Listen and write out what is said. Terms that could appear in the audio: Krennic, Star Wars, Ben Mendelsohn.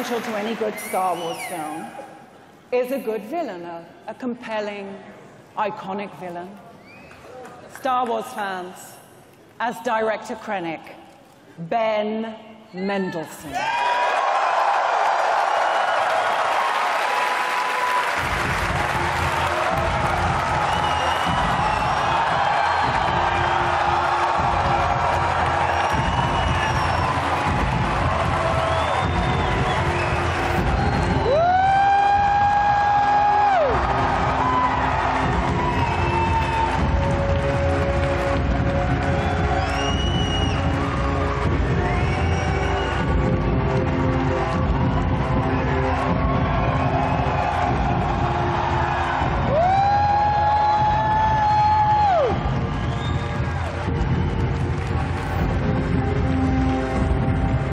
essential to any good Star Wars film, is a good villain, a compelling, iconic villain. Star Wars fans, as director Krennic, Ben Mendelsohn.